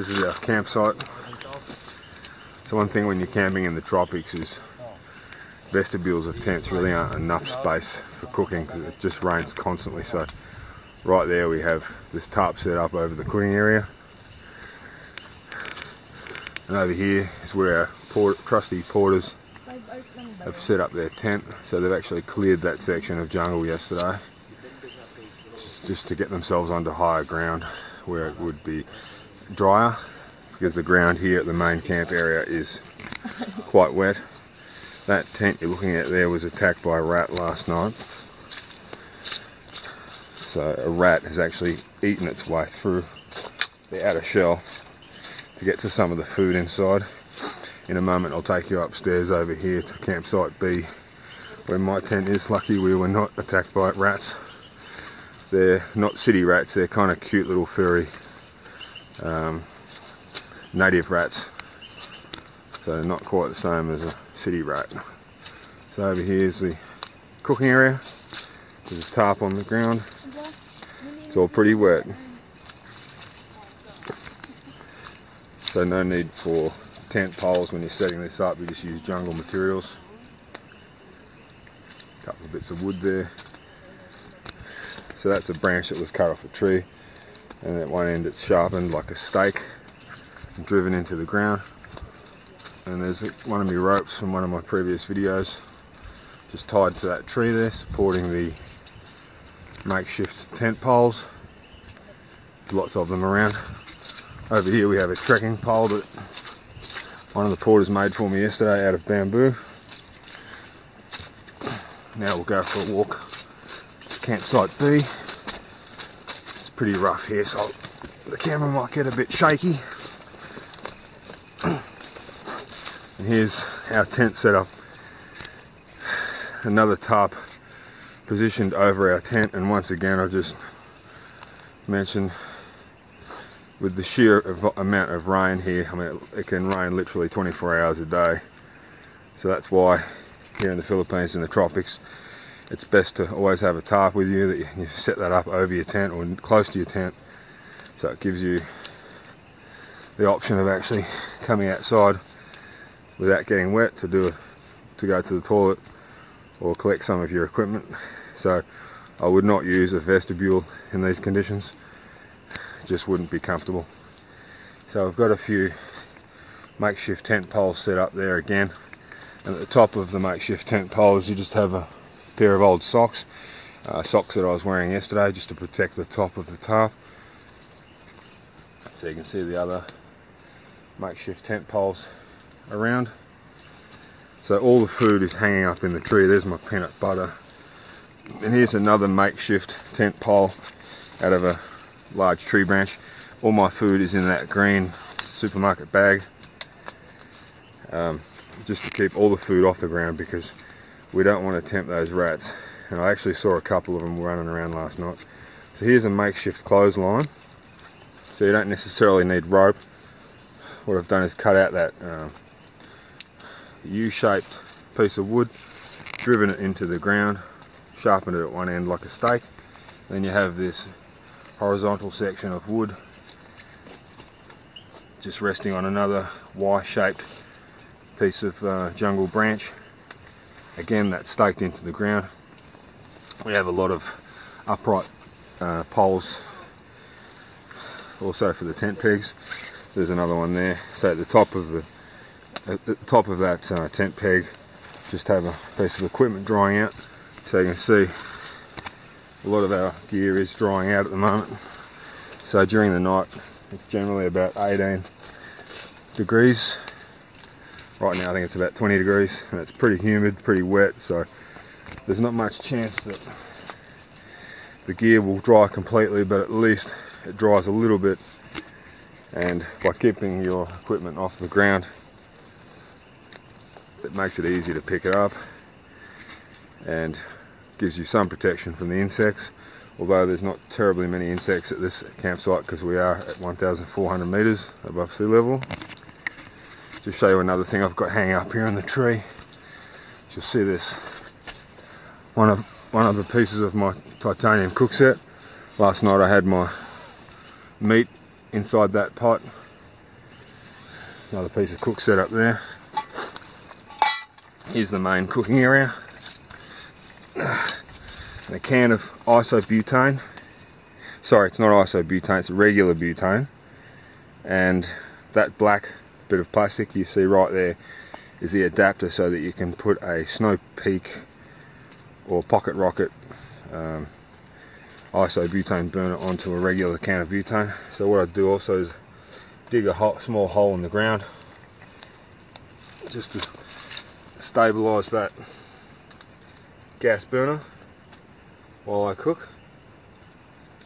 This is our campsite. So one thing when you're camping in the tropics is vestibules of tents really aren't enough space for cooking because it just rains constantly. So right there we have this tarp set up over the cooking area. And over here is where our trusty porters have set up their tent. So they've actually cleared that section of jungle yesterday just to get themselves onto higher ground where it would be drier, because the ground here at the main camp area is quite wet. That tent you're looking at there was attacked by a rat last night. So a rat has actually eaten its way through the outer shell to get to some of the food inside. In a moment I'll take you upstairs over here to campsite B where my tent is. Lucky we were not attacked by rats. They're not city rats, they're kind of cute little furry native rats. So not quite the same as a city rat. So over here is the cooking area. There's a tarp on the ground. It's all pretty wet. So no need for tent poles when you're setting this up, you just use jungle materials. A couple of bits of wood there. So that's a branch that was cut off a tree, and at one end it's sharpened like a stake and driven into the ground. And there's one of my ropes from one of my previous videos just tied to that tree there, supporting the makeshift tent poles. Lots of them around. Over here we have a trekking pole that one of the porters made for me yesterday out of bamboo. Now we'll go for a walk to campsite B. It's pretty rough here, so the camera might get a bit shaky. And here's our tent setup. Another tarp positioned over our tent, and once again I just mentioned with the sheer amount of rain here, I mean, it can rain literally 24 hours a day. So that's why here in the Philippines, in the tropics, it's best to always have a tarp with you, that you set that up over your tent or close to your tent. So it gives you the option of actually coming outside without getting wet to go to the toilet or collect some of your equipment. So I would not use a vestibule in these conditions. Just wouldn't be comfortable. So I've got a few makeshift tent poles set up there again, and at the top of the makeshift tent poles you just have a pair of old socks, socks that I was wearing yesterday, just to protect the top of the tarp. So you can see the other makeshift tent poles around. So all the food is hanging up in the tree. There's my peanut butter, and here's another makeshift tent pole out of a large tree branch. All my food is in that green supermarket bag, just to keep all the food off the ground because we don't want to tempt those rats. And I actually saw a couple of them running around last night. So here's a makeshift clothesline. So you don't necessarily need rope. What I've done is cut out that U-shaped piece of wood, driven it into the ground, sharpened it at one end like a stake. Then you have this horizontal section of wood just resting on another Y-shaped piece of jungle branch. Again, that's staked into the ground. We have a lot of upright poles also for the tent pegs. There's another one there. So at the top of that tent peg, just have a piece of equipment drying out. So you can see a lot of our gear is drying out at the moment. So during the night it's generally about 18 degrees. Right now I think it's about 20 degrees and it's pretty humid, pretty wet, so there's not much chance that the gear will dry completely, but at least it dries a little bit. And by keeping your equipment off the ground it makes it easy to pick it up and gives you some protection from the insects, although there's not terribly many insects at this campsite because we are at 1,400 meters above sea level. Just show you another thing I've got hanging up here in the tree. You'll see this one of the pieces of my titanium cook set. Last night I had my meat inside that pot Another piece of cook set up there. Here's the main cooking area. And a can of isobutane. Sorry, it's not isobutane, it's regular butane. And that black bit of plastic you see right there is the adapter so that you can put a Snow Peak or Pocket Rocket isobutane burner onto a regular can of butane. So what I do also is dig a small hole in the ground just to stabilize that gas burner while I cook.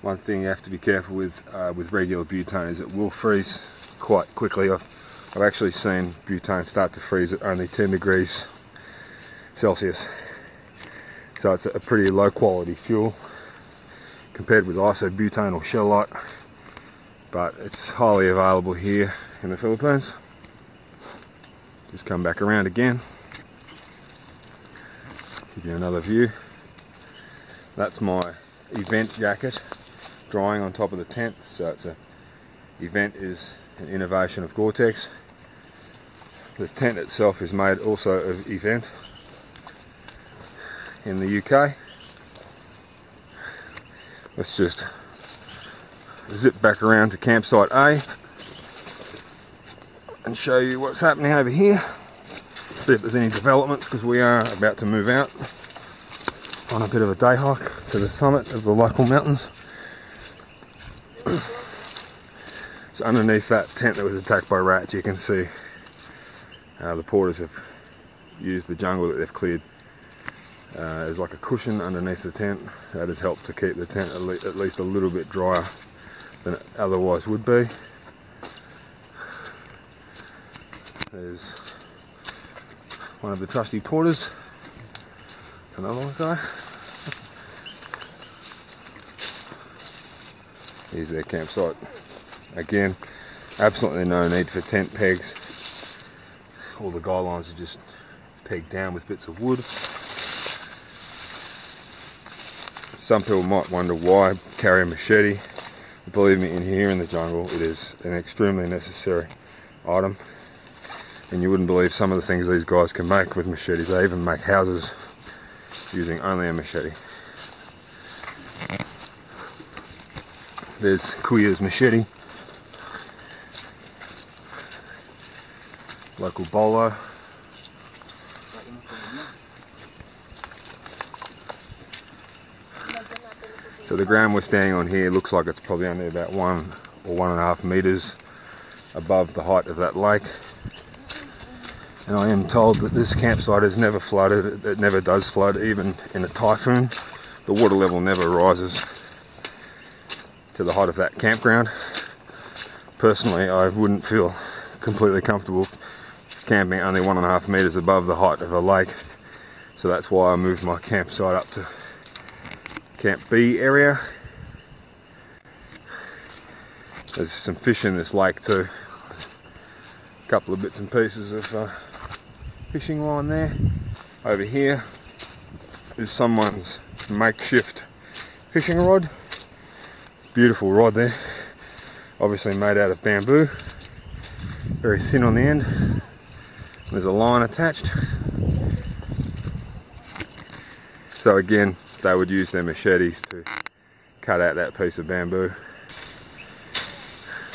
One thing you have to be careful with regular butane is it will freeze quite quickly. I've actually seen butane start to freeze at only 10 degrees Celsius. So it's a pretty low quality fuel compared with isobutane or shellite, but it's highly available here in the Philippines. Just come back around again, give you another view. That's my event jacket drying on top of the tent. So it's a event is an innovation of Gore-Tex. The tent itself is made also of event in the UK. Let's just zip back around to campsite A and show you what's happening over here. See if there's any developments, because we are about to move out on a bit of a day hike to the summit of the local mountains. So underneath that tent that was attacked by rats, you can see the porters have used the jungle that they've cleared as like a cushion underneath the tent. That has helped to keep the tent at least a little bit drier than it otherwise would be. There's one of the trusty porters, another guy. Here's their campsite. Again, absolutely no need for tent pegs. All the guidelines are just pegged down with bits of wood. Some people might wonder why carry a machete. Believe me, in here in the jungle, it is an extremely necessary item. And you wouldn't believe some of the things these guys can make with machetes. They even make houses using only a machete. There's Kuya's machete. Local bolo. So the ground we're standing on here looks like it's probably only about 1 or 1.5 meters above the height of that lake. And I am told that this campsite has never flooded. It never does flood, even in a typhoon. The water level never rises to the height of that campground. Personally, I wouldn't feel completely comfortable camping only 1.5 meters above the height of a lake, so that's why I moved my campsite up to Camp B area. There's some fish in this lake too. There's a couple of bits and pieces of fishing line there. Over here is someone's makeshift fishing rod. Beautiful rod there, obviously made out of bamboo, very thin on the end. There's a line attached. So again, they would use their machetes to cut out that piece of bamboo.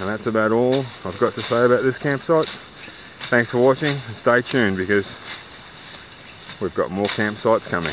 And that's about all I've got to say about this campsite. Thanks for watching, and stay tuned because we've got more campsites coming.